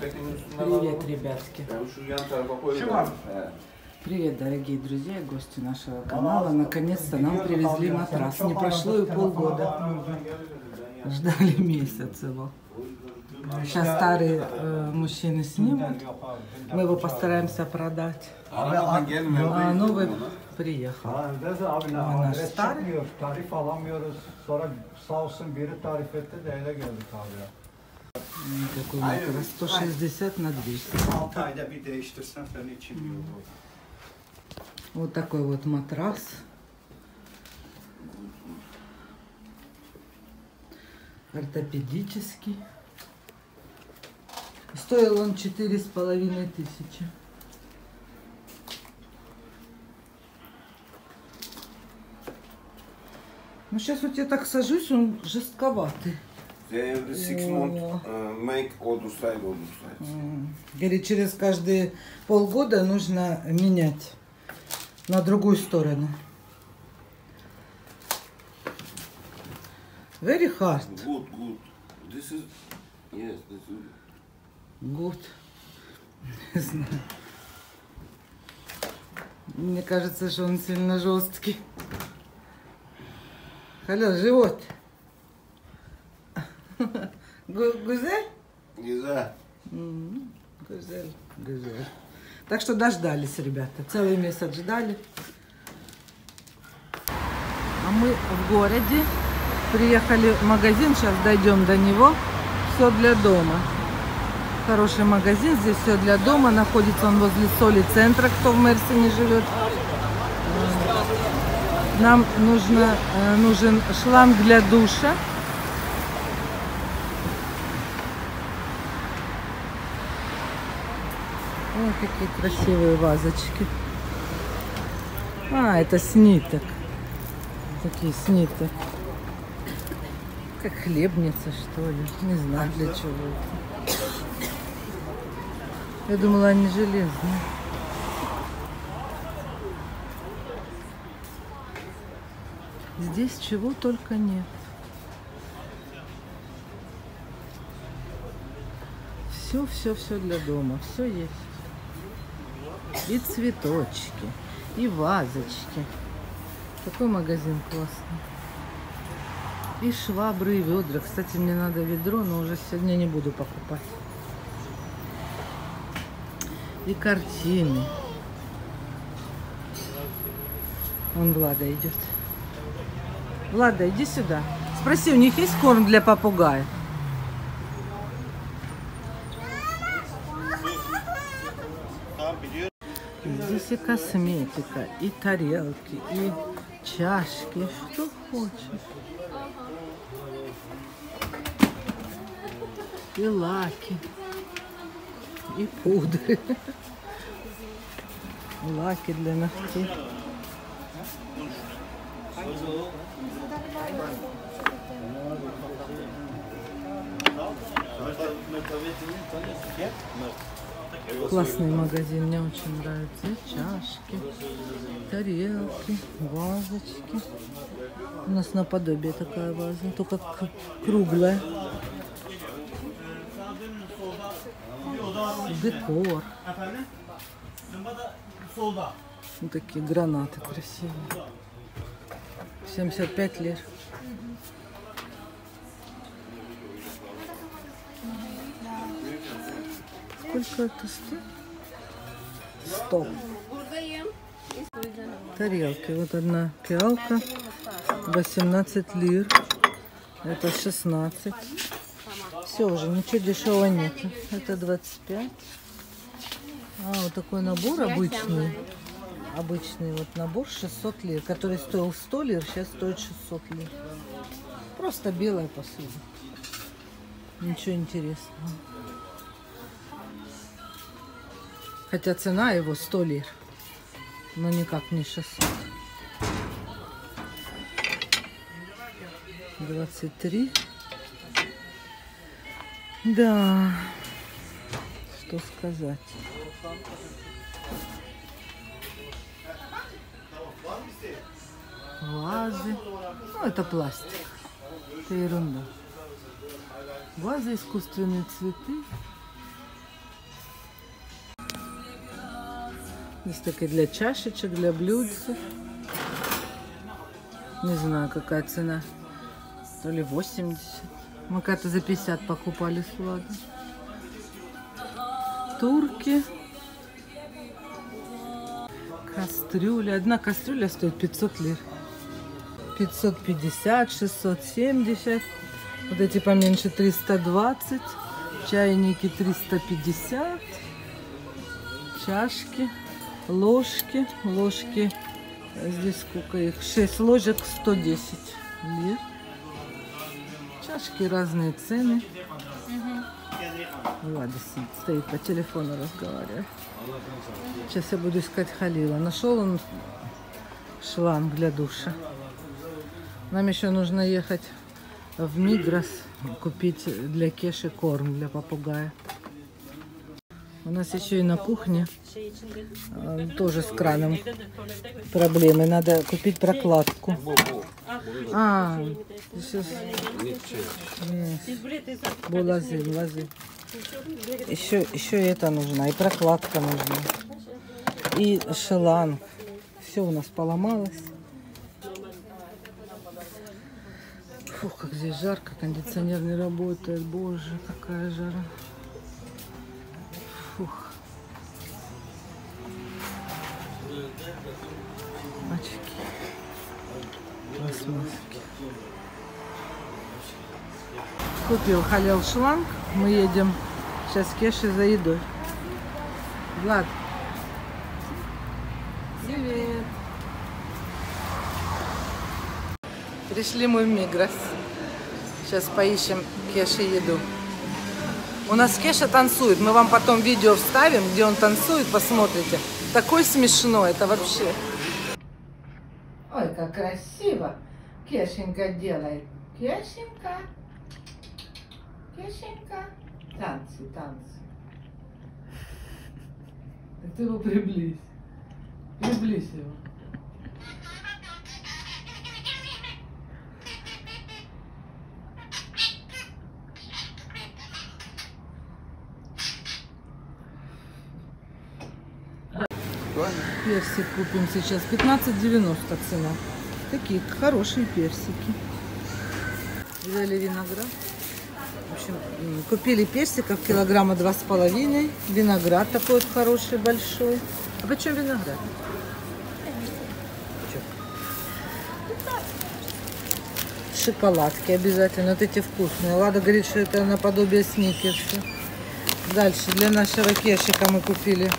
Привет, ребятки. Привет, дорогие друзья и гости нашего канала. Наконец-то нам привезли матрас. Не прошло и полгода. Ждали месяц его. Сейчас старые мужчины снимут. Мы его постараемся продать. А новый приехал. Наш старый. Какой матрас? 160 на 200. Вот такой вот матрас. Ортопедический. Стоил он 4500. Ну сейчас вот я так сажусь, он жестковатый. Говорит, через каждые полгода нужно менять на другую сторону. Very hard. Good. This is good. Не знаю. Мне кажется, что он сильно жесткий. Халил, живот. Гузель? Гузель. Так что дождались, ребята. Целый месяц ждали. А мы в городе. Приехали в магазин, сейчас дойдем до него. Все для дома. Хороший магазин, здесь все для дома. Находится он возле Соли-центра, кто в Мерсине живет. Нам нужен шланг для душа. Ой, какие красивые вазочки. А, это с ниток. Такие с ниток. Как хлебница, что ли. Не знаю, для чего это. Я думала, они железные. Здесь чего только нет. Все для дома. Все есть. И цветочки, и вазочки. Такой магазин классный. И швабры, и ведра. Кстати, мне надо ведро, но уже сегодня не буду покупать. И картины. Вон Влада идет. Влада, иди сюда. Спроси, у них есть корм для попугая? Здесь и косметика, и тарелки, и чашки. Что хочешь. И лаки, и пудры, лаки для ногтей. Классный магазин, мне очень нравится. И чашки, тарелки, вазочки. У нас наподобие такая ваза, только круглая. Декор. Вот такие гранаты красивые. 75 лир. Сколько это стоит? 100. Тарелки. Вот одна пиалка. 18 лир. Это 16. Все уже, ничего дешевого нет. Это 25. А, вот такой набор обычный. Обычный вот набор 600 лир, который стоил 100 лир, сейчас стоит 600 лир. Просто белая посуда. Ничего интересного. Хотя цена его 100 лир, но никак не 600. 23. Да, что сказать. Вазы. Ну, это пластик. Это ерунда. Вазы, искусственные цветы. Здесь такие для чашечек, для блюдцев. Не знаю, какая цена. То ли 80. Мы как-то за 50 покупали сладко. Турки. Кастрюля. Одна кастрюля стоит 500 лир. 550, 670. Вот эти поменьше 320. Чайники 350. Чашки, ложки. Ложки. Здесь сколько их? 6 ложек 110 лир. Чашки разные цены. Угу. Ладно, стоит по телефону разговаривает. Сейчас я буду искать Халила. Нашел он шланг для душа. Нам еще нужно ехать в Мигрос купить для Кеши корм для попугая. У нас еще и на кухне тоже с краном проблемы. Надо купить прокладку. А, сейчас. Еще это нужна. И прокладка нужна. И шланг. Все у нас поломалось. Фух, как здесь жарко. Кондиционер не работает. Боже, какая жара. Фух. Очки. Купил Халил шланг. Мы едем сейчас в Кеши за едой. Влад. Привет. Пришли мы в Мигрос. Сейчас поищем Кеши еду. У нас Кеша танцует. Мы вам потом видео вставим, где он танцует, посмотрите. Такой смешно, это вообще. Ой, как красиво Кешенька делает. Кешенька. Кешенька. Танцы, танцы. Так ты его приблизь. Приблизь его. Персик купим сейчас. 15,90 цена. Такие хорошие персики. Взяли виноград. В общем, купили персиков килограмма 2,5. Виноград такой вот хороший, большой. А почем виноград? Шоколадки обязательно. Вот эти вкусные. Лада говорит, что это наподобие сникерса. Дальше для нашего Кешика мы купили.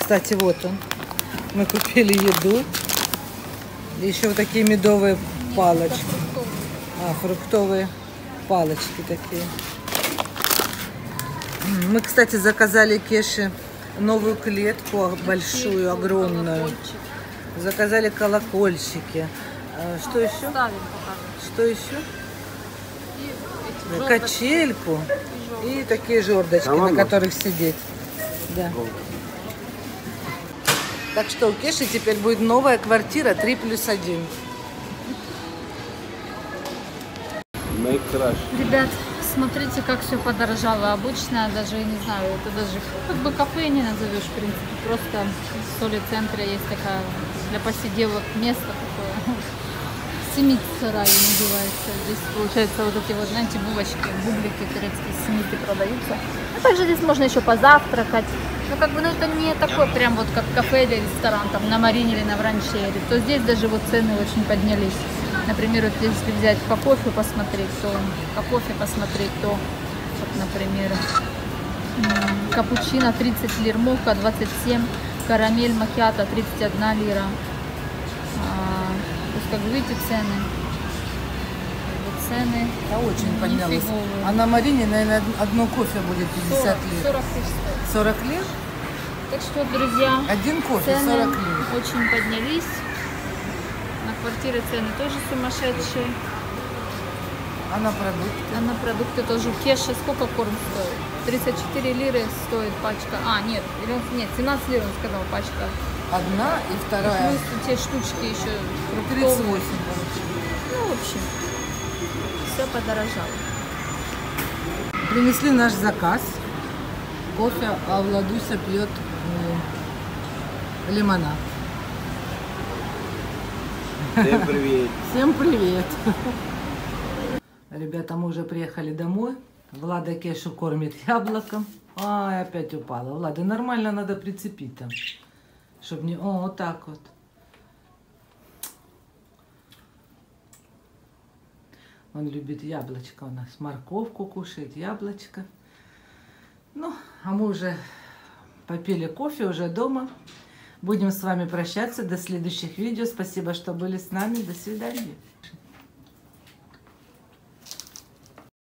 Кстати, вот он. Мы купили еду. Еще вот такие медовые палочки. А, фруктовые палочки такие. Мы, кстати, заказали Кеше новую клетку, большую, огромную. Заказали колокольчики. Что еще? Что еще? Качельку и такие жердочки, на которых сидеть. Да. Так что у Кеши теперь будет новая квартира 3+1. Ребят, смотрите, как все подорожало. Обычно, даже, я не знаю, это даже как бы кафе не назовешь, в принципе. Просто в Соли-центре есть такая для посиделок место такое. Симит-сарай называется. Здесь, получается, вот эти вот, знаете, булочки, бублики турецкие, симиты продаются. А также здесь можно еще позавтракать. Ну, как бы, ну, это не такой прям вот как кафе или ресторан, там, на Марине или на Вранчере, то здесь даже вот цены очень поднялись. Например, вот если взять по кофе посмотреть, то, вот, например, капучино 30 лир, мока 27, карамель макиато 31 лира. То есть, как вы видите, цены. Цены очень поднялись. А на Марине, наверное, одно кофе будет 50 лир. 40 лир? Так что, друзья, один кофе, цены 40 лир. Очень поднялись. На квартиры цены тоже сумасшедшие. А на продукты? А на продукты тоже. Кеша сколько корм стоит? 34 лиры стоит пачка. А, нет, 17 лир он сказал пачка. Одна и вторая. Плюс те штучки еще. 38. Ну, в общем. Все подорожало. Принесли наш заказ. Кофе, а Владуся пьет лимонад. Всем привет. Всем привет. Ребята, мы уже приехали домой. Влада Кешу кормит яблоком. Ай, опять упала. Влада, нормально надо прицепить там. Чтобы не... О, вот так вот. Он любит яблочко у нас. Морковку кушает, яблочко. Ну, а мы уже попили кофе, уже дома. Будем с вами прощаться. До следующих видео. Спасибо, что были с нами. До свидания.